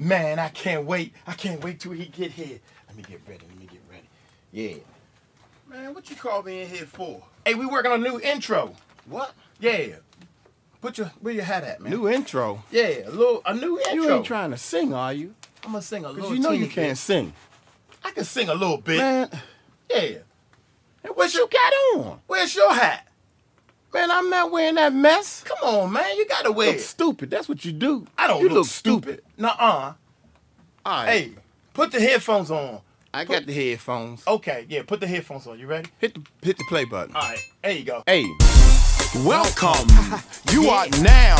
Man, I can't wait. I can't wait till he get here. Let me get ready. Yeah. Man, what you called me in here for? Hey, we working on a new intro. What? Yeah. Where your hat at, man? New intro? Yeah, a new intro. You ain't trying to sing, are you? I'm gonna sing a little bit. Cause you know you can't sing. I can sing a little bit. Man. Yeah. And what you got on? Where's your hat? Man, I'm not wearing that mess. Come on, man. You gotta wear it. You look stupid. That's what you do. I don't look stupid. Nuh-uh. All right. Hey, put the headphones on. I got the headphones. Okay, yeah, put the headphones on. You ready? Hit the play button. All right, there you go. Hey, welcome. You are now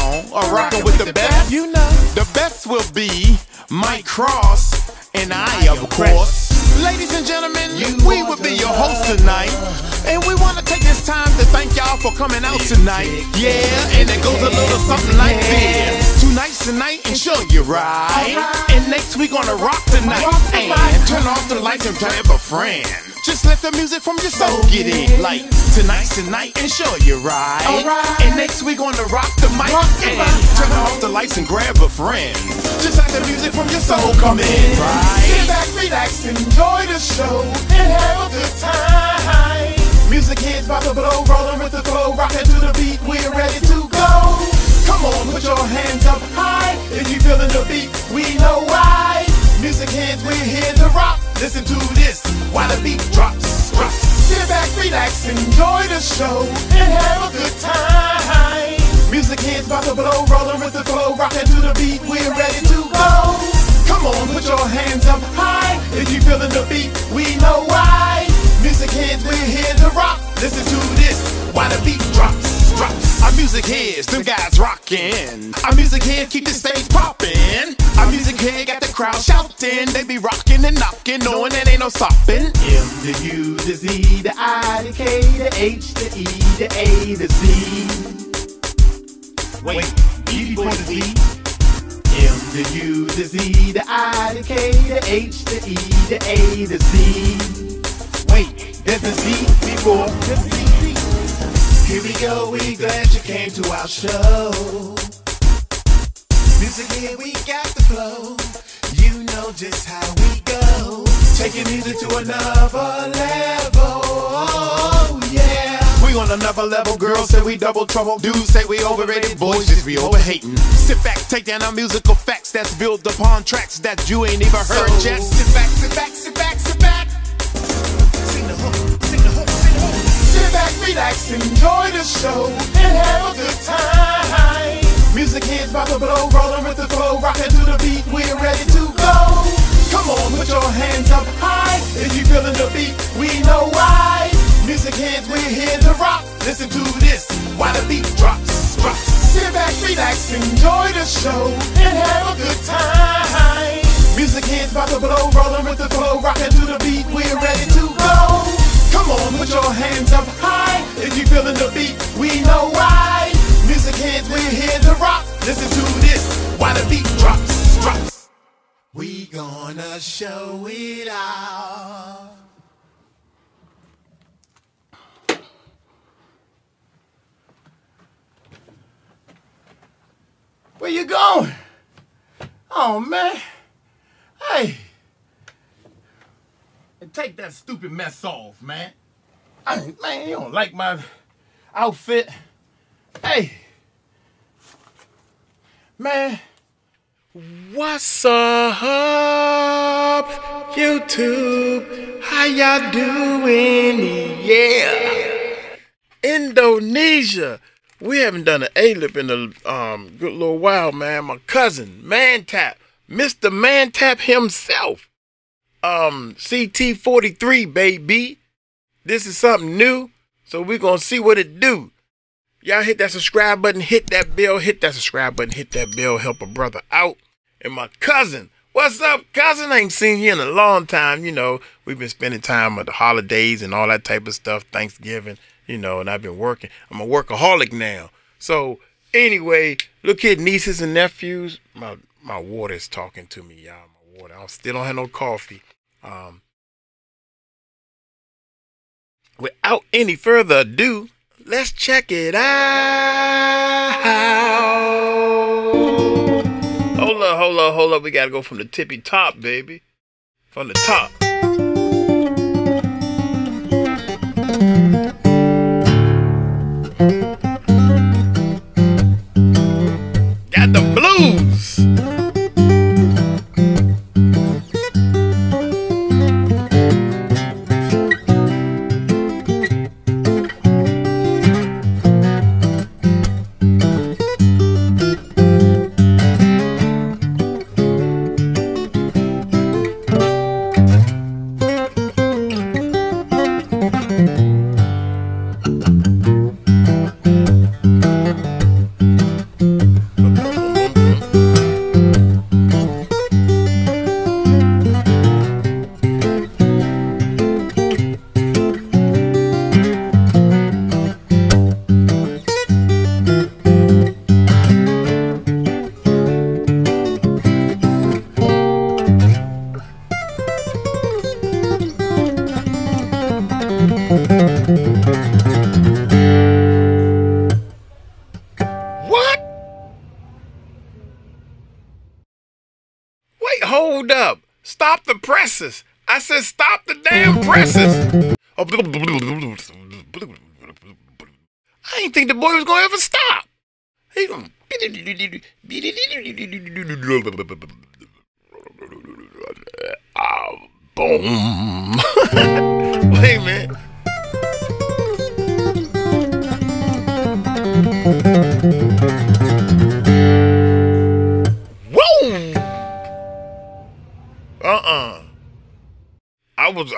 rocking with the best. You know, the best will be Mike Cross and I, of course. Ladies and gentlemen, we will be your host tonight, and we want to take this time to thank y'all for coming out tonight. Yeah, and it goes a little something like this. Two nights tonight and sure you right, and next we gonna rock tonight. And turn off the lights and play for friend. Just let the music from your soul get in. Like tonight's tonight and sure you right, and next we gonna rock the mic. And turn off the lights and grab a friend. Just let the music from your soul come in. Right. Sit back, relax, enjoy the show, and have a good time. Music heads about to blow, rolling with the flow, rocking to the beat, we're ready to go. Come on, put your hands up high, if you feeling the beat, we know why. Music heads, we're here to rock, listen to this, while the beat drops, drops. Sit back, relax, enjoy the show, and have a good time. Music heads about to blow, rolling with the flow, rocking to the beat, we're ready to go. Come on, put your hands up high, if you feeling the beat, we know why. Music heads, we're here to rock, listen to this, while the beat drops, drops. Our music heads, them guys rockin'. Our music heads keep the stage poppin'. Our music head got the crowd shoutin'. They be rockin' and knockin', knowin' that ain't no stoppin'. M to U to Z to I to K to H to E to A to Z. Wait, E for the Z. M to U to Z to I to K to H to E to A to Z. Wait, there's a Z before the Z. Here we go, we glad you came to our show. Music here, we got the flow. You know just how we go. Taking music to another level, yeah. We on another level, girls say we double trouble. Dudes say we overrated, boys just be overhating. Sit back, take down our musical facts that's built upon tracks that you ain't even heard yet. Sit back, sit back, sit back, sit back. Sing the hook, sing the hook, sing the hook. Sit back, relax, enjoy the show, and have a good time. Music heads about to blow, rolling with the flow, rocking to the beat, we're ready to go. Come on, put your hands up high, if you feeling the beat, we know why. Music heads, we're here to rock. Listen to this while the beat drops, drops. Sit back, relax, enjoy the show, and have a good time. Music heads about to blow, rolling with the flow, rocking to the beat, we're ready to go. Come on, put your hands up high, if you feeling the beat, we know why. Music heads, we're here to rock. Listen to this while the beat drops, drops. We gonna show it all. Where you going? Oh, man. Hey. And take that stupid mess off, man. Man, you don't like my outfit. Hey. Man. What's up, YouTube? How y'all doing? Yeah. Indonesia. We haven't done an A-lip in a good little while, man. My cousin, Mantap, Mr. Mantap himself. CT43, baby. This is something new, so we're going to see what it do. Y'all hit that subscribe button, hit that bell, hit that subscribe button, hit that bell, help a brother out. And my cousin, what's up, cousin? I ain't seen you in a long time, you know. We've been spending time with the holidays and all that type of stuff, Thanksgiving. You know, and I've been working. I'm a workaholic now. So, anyway, look here, nieces and nephews. My water's talking to me, y'all. My water. I still don't have no coffee. Without any further ado, let's check it out. Hold up. up, hold up, hold up. We gotta go from the tippy top, baby. From the top. Got the blues. Hold up. Stop the presses. I said stop the damn presses. I didn't think the boy was going to ever stop. Boom. Wait a minute.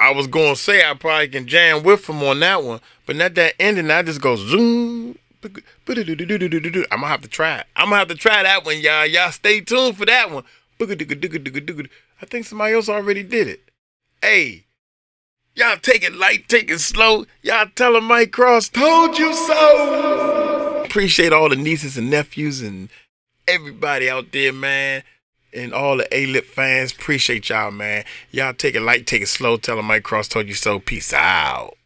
I was gonna say I probably can jam with him on that one, but not that ending. I just go zoom. I'm gonna have to try it. I'm gonna have to try that one, y'all. Y'all stay tuned for that one. I think somebody else already did it. Hey, y'all take it light, take it slow. Y'all tell him Mike Cross told you so. Appreciate all the nieces and nephews and everybody out there, man. And all the A-Lip fans, appreciate y'all, man. Y'all take it light, take it slow. Tell them Mike Cross told you so. Peace out.